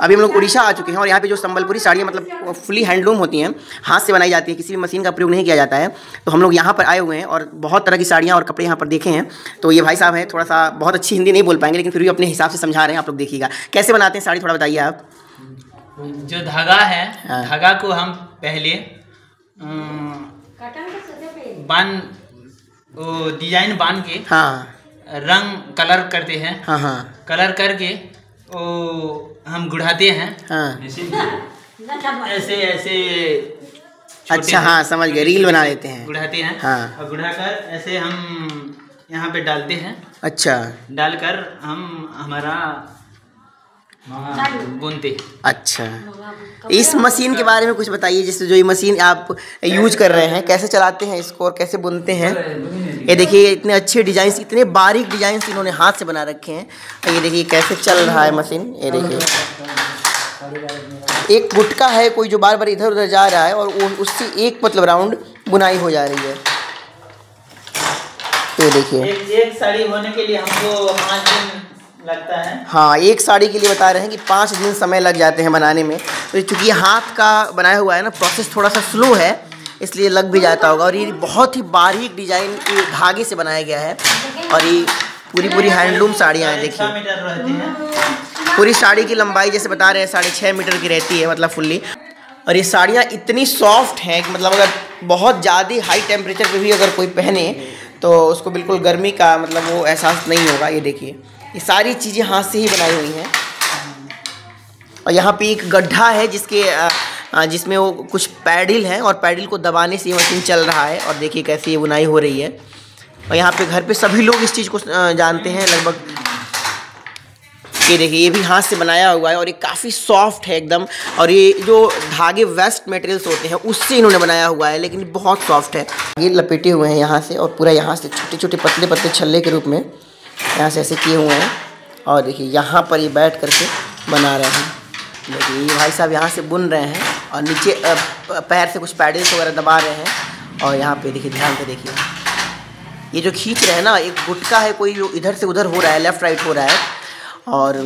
अभी हम लोग उड़ीसा आ चुके हैं और यहाँ पे जो संबलपुरी साड़ियाँ मतलब फुली हैंडलूम होती हैं, हाथ से बनाई जाती है, किसी भी मशीन का प्रयोग नहीं किया जाता है। तो हम लोग यहाँ पर आए हुए हैं और बहुत तरह की साड़ियाँ और कपड़े यहाँ पर देखे हैं। तो ये भाई साहब हैं, थोड़ा सा बहुत अच्छी हिंदी नहीं बोल पाएंगे लेकिन फिर भी अपने हिसाब से समझा रहे हैं। आप लोग देखिएगा कैसे बनाते हैं साड़ी, थोड़ा बताइए आप। जो धागा है, धागा को हम पहले बांध डिजाइन बांध के रंग कलर करते हैं, कलर करके ओ हम गुढ़ाते हैं। ऐसे ऐसे अच्छा समझ गए, रील बना लेते हैं, गुढ़ाते हैं और गुढ़ाकर ऐसे हम यहाँ पे डालते हैं। अच्छा, डालकर हम हमारा बुनते। अच्छा, इस मशीन के बारे में कुछ बताइए, जिससे जो ये मशीन आप यूज कर रहे हैं, कैसे चलाते हैं इसको और कैसे बुनते हैं। ये देखिए इतने अच्छे डिजाइन, इतने बारीक डिजाइन इन्होंने हाथ से बना रखे हैं। ये देखिए कैसे चल रहा है मशीन। ये देखिए एक गुटका है कोई जो बार बार इधर उधर जा रहा है और उससे एक मतलब राउंड बुनाई हो जा रही है। ये देखिए एक साड़ी होने के लिए हमको 5 दिन लगता है। हाँ, एक साड़ी के लिए बता रहे हैं कि 5 दिन समय लग जाते हैं बनाने में। तो चूँकि हाथ का बनाया हुआ है ना, प्रोसेस थोड़ा सा स्लो है इसलिए लग भी जाता होगा। और ये बहुत ही बारीक डिजाइन के धागे से बनाया गया है और ये पूरी पूरी हैंडलूम साड़ियाँ हैं। देखिए पूरी साड़ी की लंबाई जैसे बता रहे हैं 6.5 मीटर की रहती है मतलब फुल्ली। और ये साड़ियाँ इतनी सॉफ्ट हैं कि मतलब अगर बहुत ज़्यादा हाई टेम्परेचर पर भी अगर कोई पहने तो उसको बिल्कुल गर्मी का मतलब वो एहसास नहीं होगा। ये देखिए ये सारी चीज़ें हाथ से ही बनाई हुई हैं। और यहाँ पे एक गड्ढा है जिसमें वो कुछ पैडल हैं और पैडल को दबाने से ये मशीन चल रहा है। और देखिए कैसे ये बुनाई हो रही है। और यहाँ पे घर पे सभी लोग इस चीज़ को जानते हैं लगभग। ये देखिए ये भी हाथ से बनाया हुआ है और ये काफ़ी सॉफ्ट है एकदम। और ये जो धागे वेस्ट मटेरियल्स होते हैं उससे इन्होंने बनाया हुआ है लेकिन बहुत सॉफ्ट है। ये लपेटे हुए हैं यहाँ से और पूरा यहाँ से छोटे छोटे पतले पतले छल्ले के रूप में यहाँ से ऐसे किए हुए हैं। और देखिए यहाँ पर ये बैठ करके बना रहे हैं। देखिए ये भाई साहब यहाँ से बुन रहे हैं और नीचे पैर से कुछ पैडल्स वगैरह दबा रहे हैं। और यहाँ पे देखिए ध्यान से देखिए ये जो खींच रहे हैं ना, एक गुटका है कोई जो इधर से उधर हो रहा है, लेफ़्ट राइट हो रहा है और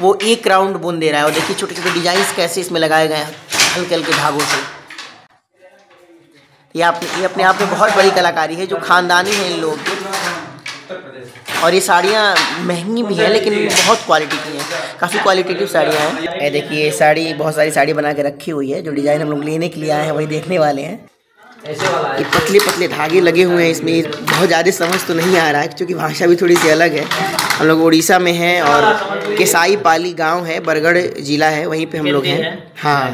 वो एक राउंड बुन दे रहा है। और देखिए छोटे छोटे डिजाइंस कैसे इसमें लगाए गए हैं हल्के हल्के धागों से। ये अपने आप में बहुत बड़ी कलाकारी है जो ख़ानदानी है इन लोगों की। और ये साड़ियाँ महंगी भी हैं लेकिन बहुत क्वालिटी की हैं, काफ़ी क्वालिटेटिव साड़ियाँ हैं। ये देखिए ये साड़ी, बहुत सारी साड़ी बना के रखी हुई है। जो डिज़ाइन हम लोग लेने के लिए आए हैं वही देखने वाले हैं। ये पतले पतले धागे लगे हुए हैं इसमें। बहुत ज़्यादा समझ तो नहीं आ रहा है क्योंकि भाषा भी थोड़ी सी अलग है। हम लोग उड़ीसा में हैं और केसाई पाली गाँव है, बरगढ़ जिला है, वहीं पर हम लोग हैं। हाँ,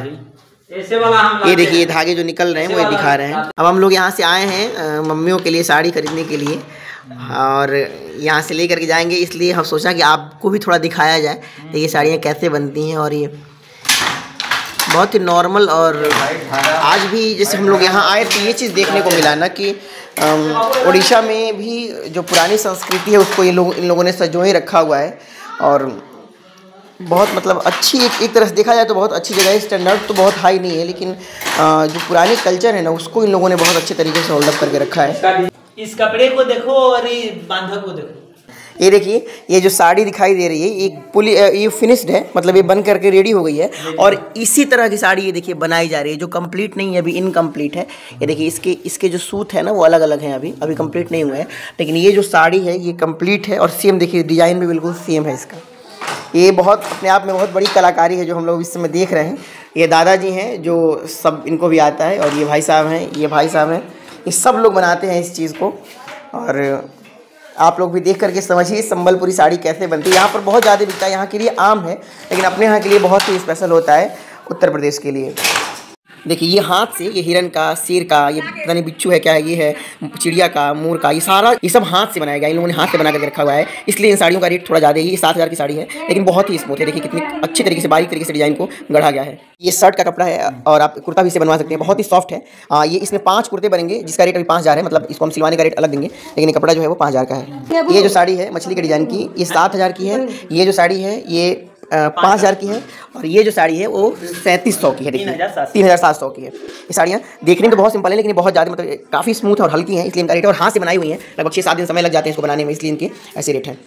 ये देखिए धागे जो निकल रहे हैं वो दिखा रहे हैं। अब हम लोग यहाँ से आए हैं मम्मियों के लिए साड़ी खरीदने के लिए और यहाँ से लेकर के जाएंगे, इसलिए हम सोचा कि आपको भी थोड़ा दिखाया जाए तो ये साड़ियाँ कैसे बनती हैं। और ये बहुत ही नॉर्मल, और आज भी जैसे हम लोग यहाँ आए तो ये चीज़ देखने को मिला ना कि उड़ीसा में भी जो पुरानी संस्कृति है उसको इन लोगों ने संजोए रखा हुआ है। और बहुत मतलब अच्छी एक तरह से देखा जाए तो बहुत अच्छी जगह है। स्टैंडर्ड तो बहुत हाई नहीं है लेकिन जो पुराने कल्चर है ना उसको इन लोगों ने बहुत अच्छे तरीके से होल्ड अप करके रखा है। इस कपड़े को देखो और ये बांधा को देखो। ये देखिए ये जो साड़ी दिखाई दे रही है ये फिनिश्ड है, मतलब ये बन करके रेडी हो गई है। और इसी तरह की साड़ी ये देखिए बनाई जा रही है जो कंप्लीट नहीं है, अभी इनकम्प्लीट है। ये देखिए इसके जो सूत है ना वो अलग अलग हैं, अभी कंप्लीट नहीं हुए हैं। लेकिन ये जो साड़ी है ये कंप्लीट है और सेम देखिए डिज़ाइन भी बिल्कुल सेम है इसका। ये बहुत अपने आप में बहुत बड़ी कलाकारी है जो हम लोग इस समय देख रहे हैं। ये दादाजी हैं जो सब इनको भी आता है और ये भाई साहब हैं, ये सब लोग बनाते हैं इस चीज़ को। और आप लोग भी देख करके समझिए संबलपुरी साड़ी कैसे बनती है। यहाँ पर बहुत ज़्यादा बिकता है, यहाँ के लिए आम है लेकिन अपने यहाँ के लिए बहुत ही स्पेशल होता है उत्तर प्रदेश के लिए। देखिए ये हाथ से ये हिरन का, शेर का, ये पता नहीं बिच्छू है क्या है, ये है चिड़िया का, मोर का, ये सब हाथ से बनाया गया। इन लोगों ने हाथ से बना करके रखा हुआ है इसलिए इन साड़ियों का रेट थोड़ा ज़्यादा ही। 7,000 की साड़ी है लेकिन बहुत ही स्मूथ है। देखिए कितनी अच्छे तरीके से बारीक तरीके से डिज़ाइन को गढ़ा गया है। ये शर्ट का कपड़ा है और आप कुर्ता भी इसे बनवा सकते हैं, बहुत ही सॉफ्ट है। ये इसमें 5 कुर्ते बनेंगे जिसका रेट अभी 5,000 है, मतलब इसको हम सिलवाने का रेट अलग देंगे लेकिन कपड़ा जो है वो 5,000 का है। ये जो साड़ी है मछली के डिज़ाइन की ये 7,000 की है। ये जो साड़ी है ये 5,000 की है और ये जो साड़ी है वो 3,700 की है। देखिए 3,700 की है। ये साड़ियाँ देखने में तो बहुत सिंपल है लेकिन बहुत ज़्यादा मतलब काफ़ी स्मूथ और हल्की हैं इसलिए इनका रेट है। और हाथ से बनाई हुई है, लगभग 6-7 दिन समय लग जाते हैं इसको बनाने में इसलिए इनके ऐसे रेट हैं।